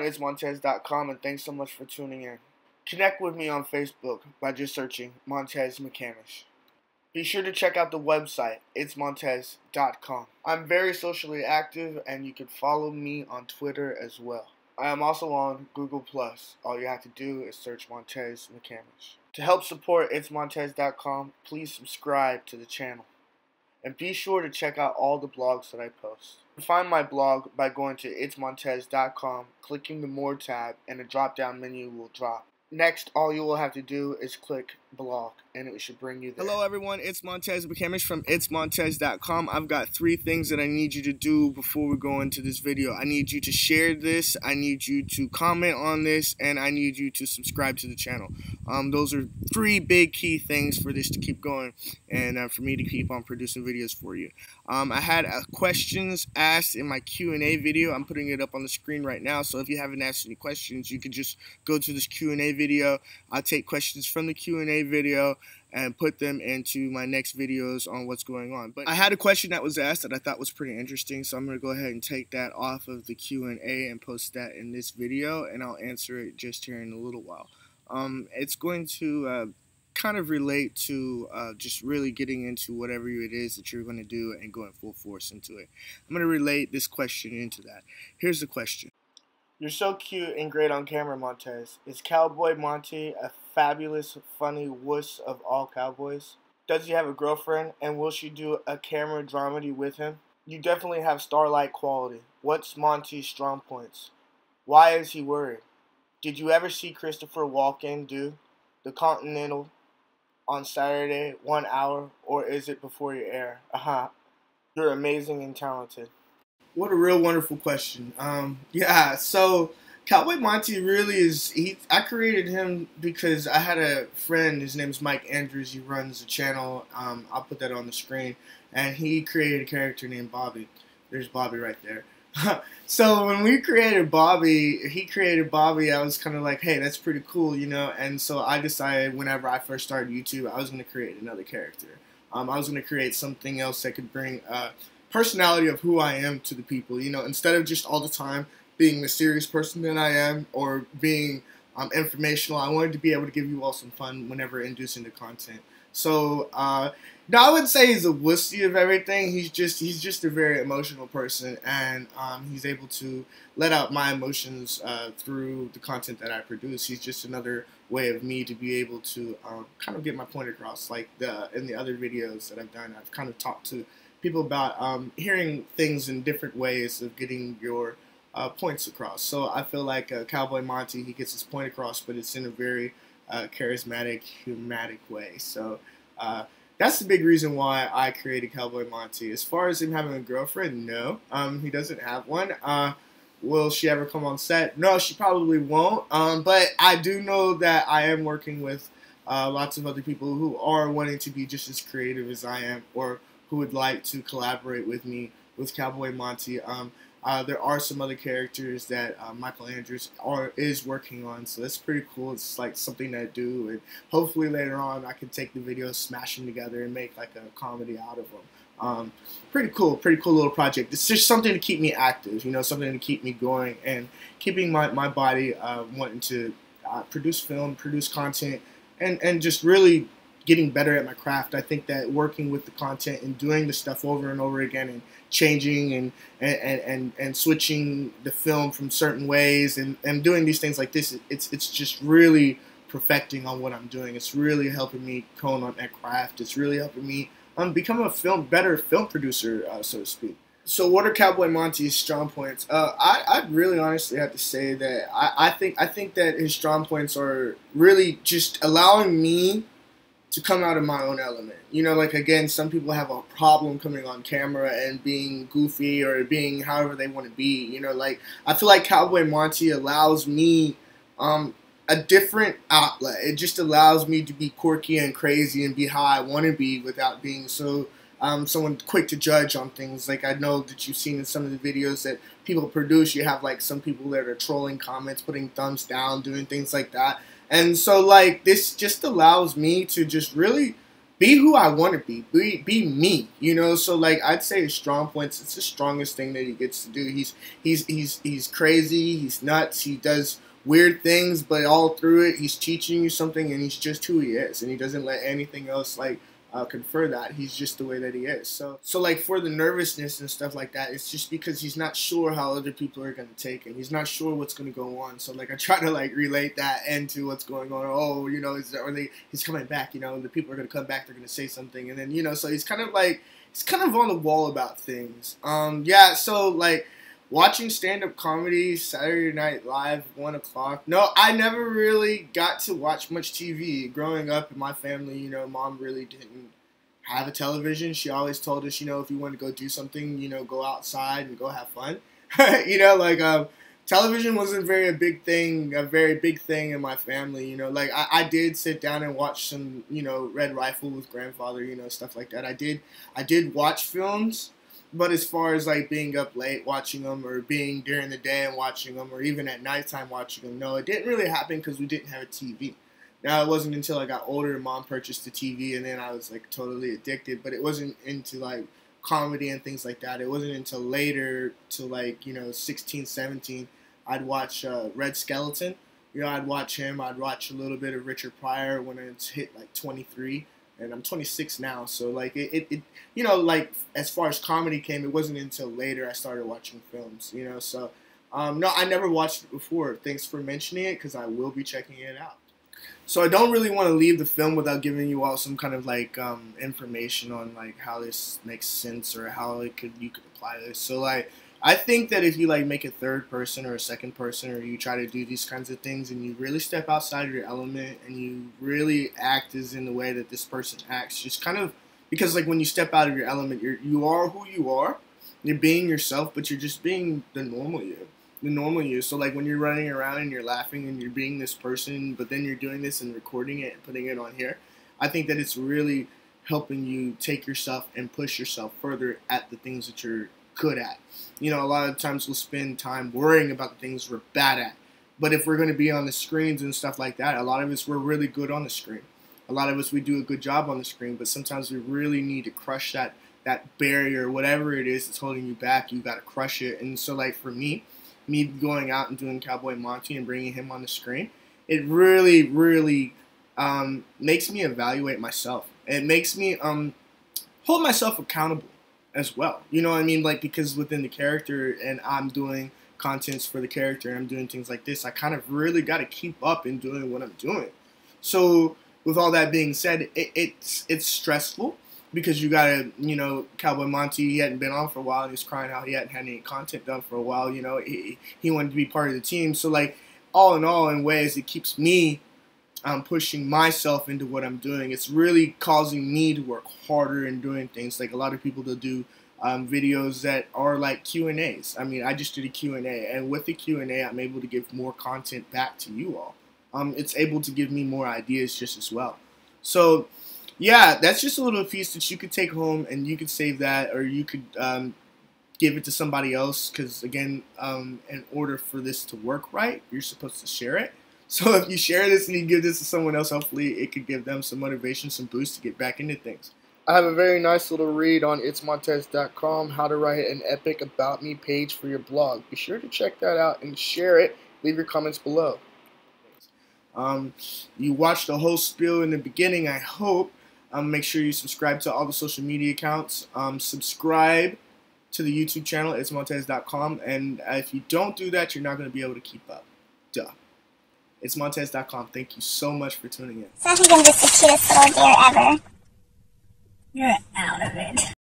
on itsmontez.com, and thanks so much for tuning in. Connect with me on Facebook by just searching Montez McCamish. Be sure to check out the website, itsmontez.com. I'm very socially active, and you can follow me on Twitter as well. I am also on Google+. All you have to do is search Montez McCamish. To help support itsmontez.com, please subscribe to the channel. And be sure to check out all the blogs that I post. You can find my blog by going to itsmontez.com, clicking the More tab, and a drop-down menu will drop. Next, all you will have to do is click blog, and it should bring you there. Hello, everyone. It's Montez McCamish from itsmontez.com. I've got three things that I need you to do before we go into this video. I need you to share this, I need you to comment on this, and I need you to subscribe to the channel. Those are three big key things for this to keep going and for me to keep on producing videos for you. I had questions asked in my Q&A video. I'm putting it up on the screen right now, so if you haven't asked any questions, you can just go to this Q&A video. I'll take questions from the Q&A video and put them into my next videos on what's going on. But I had a question that was asked that I thought was pretty interesting, so I'm going to go ahead and take that off of the Q&A and post that in this video, and I'll answer it just here in a little while. It's going to kind of relate to just really getting into whatever it is that you're going to do and going full force into it. I'm going to relate this question into that. Here's the question. You're so cute and great on camera, Montez. Is Cowboy Monty a fabulous, funny wuss of all cowboys? Does he have a girlfriend, and will she do a camera dramedy with him? You definitely have star-like quality. What's Monty's strong points? Why is he worried? Did you ever see Christopher Walken do The Continental on Saturday, 1 hour, or is it before your air? You're amazing and talented. What a real wonderful question. Yeah, so Cowboy Monty really is, I created him because I had a friend, his name is Mike Andrews, he runs a channel, I'll put that on the screen, and he created a character named Bobby. There's Bobby right there. So when we created Bobby, he created Bobby, I was kind of like, hey, that's pretty cool, you know, and so I decided whenever I first started YouTube, I was going to create another character. I was going to create something else that could bring personality of who I am to the people, you know, instead of just all the time being the serious person that I am or being informational. I wanted to be able to give you all some fun whenever inducing the content. So, no, I wouldn't say he's a wussy of everything. He's just a very emotional person, and he's able to let out my emotions through the content that I produce. He's just another way of me to be able to kind of get my point across. Like in the other videos that I've done, I've kind of talked to people about hearing things in different ways of getting your points across. So I feel like Cowboy Monty, he gets his point across, but it's in a very charismatic, humatic way. So that's the big reason why I created Cowboy Monty. As far as him having a girlfriend, no, he doesn't have one. Will she ever come on set? No, she probably won't. But I do know that I am working with lots of other people who are wanting to be just as creative as I am, or who would like to collaborate with me with Cowboy Monty. There are some other characters that Michael Andrews is working on, so that's pretty cool. It's like something that I do, and hopefully later on I can take the videos, smash them together, and make like a comedy out of them. Pretty cool little project. It's just something to keep me active, you know, something to keep me going and keeping my body wanting to produce film, produce content, and just really getting better at my craft. I think that working with the content and doing the stuff over and over again and changing and switching the film from certain ways and doing these things like this, it's just really perfecting on what I'm doing. It's really helping me hone on that craft. It's really helping me become a better film producer, so to speak. So what are Cowboy Monty's strong points? I really honestly have to say that I think that his strong points are really just allowing me to come out of my own element. You know, like, again, some people have a problem coming on camera and being goofy or being however they want to be, you know, like, I feel like Cowboy Monty allows me a different outlet. It just allows me to be quirky and crazy and be how I want to be without being so someone quick to judge on things. Like, I know that you've seen in some of the videos that people produce, you have, like, some people that are trolling comments, putting thumbs down, doing things like that. And so, like, this just allows me to just really be who I want to be me, you know. So like I'd say his strong points, it's the strongest thing that he gets to do. He's crazy, he's nuts, he does weird things, but all through it he's teaching you something, and he's just who he is, and he doesn't let anything else like confer that. He's just the way that he is. So like for the nervousness and stuff like that, it's just because he's not sure how other people are going to take him. He's not sure what's going to go on. So like I try to like relate that into what's going on. Oh, you know, he's coming back, you know, the people are going to come back, they're going to say something, and then, you know, so he's kind of like, he's kind of on the wall about things. Yeah, so like watching stand-up comedy, Saturday Night Live, 1 o'clock. No, I never really got to watch much TV. Growing up in my family, you know, Mom really didn't have a television. She always told us, you know, if you want to go do something, you know, go outside and go have fun. You know, like, television wasn't a very big thing in my family, you know. Like, I did sit down and watch some, you know, Red Rifle with grandfather, you know, stuff like that. I did watch films. But as far as like being up late watching them, or being during the day and watching them, or even at nighttime watching them, no, it didn't really happen because we didn't have a TV. Now, it wasn't until I got older and Mom purchased the TV, and then I was like totally addicted. But it wasn't into like comedy and things like that. It wasn't until later, to like, you know, 16, 17, I'd watch Red Skeleton. You know, I'd watch him. I'd watch a little bit of Richard Pryor when it's hit like 23. And I'm 26 now, so like it, you know, like as far as comedy came, it wasn't until later I started watching films, you know. So, no, I never watched it before. Thanks for mentioning it, because I will be checking it out. So I don't really want to leave the film without giving you all some kind of like information on like how this makes sense, or how you could apply this. So like I think that if you like make a third person or a second person, or you try to do these kinds of things, and you really step outside of your element, and you really act as in the way that this person acts, just kind of, because like when you step out of your element, you are who you are, you're being yourself, but you're just being the normal you. So like when you're running around and you're laughing and you're being this person, but then you're doing this and recording it and putting it on here, I think that it's really helping you take yourself and push yourself further at the things that you're good at. You know, a lot of times we'll spend time worrying about the things we're bad at. But if we're going to be on the screens and stuff like that, a lot of us, we're really good on the screen. A lot of us, we do a good job on the screen, but sometimes we really need to crush that barrier, whatever it is that's holding you back. You got to crush it. And so like for me going out and doing Cowboy Monty and bringing him on the screen, it really, really makes me evaluate myself. It makes me hold myself accountable as well. You know what I mean? Like, because within the character, and I'm doing contents for the character, and I'm doing things like this, I kind of really got to keep up in doing what I'm doing. So with all that being said, it's stressful, because you got to, you know, Cowboy Monty, he hadn't been on for a while, and he was crying out he hadn't had any content done for a while. You know, he wanted to be part of the team. So like all in all, in ways, it keeps me pushing myself into what I'm doing. It's really causing me to work harder and doing things. Like a lot of people, they'll do videos that are like Q&As. I mean, I just did a Q&A, and with the Q&A, I'm able to give more content back to you all. It's able to give me more ideas just as well. So yeah, that's just a little piece that you could take home, and you could save that, or you could give it to somebody else, because again, in order for this to work right, you're supposed to share it. So if you share this and you give this to someone else, hopefully it could give them some motivation, some boost to get back into things. I have a very nice little read on itsmontez.com, how to write an epic about me page for your blog. Be sure to check that out and share it. Leave your comments below. You watched the whole spiel in the beginning, I hope. Make sure you subscribe to all the social media accounts. Subscribe to the YouTube channel, itsmontez.com. And if you don't do that, you're not going to be able to keep up. Duh. It's Montez.com. Thank you so much for tuning in. Sounds like I'm just the cutest little deer ever. You're out of it.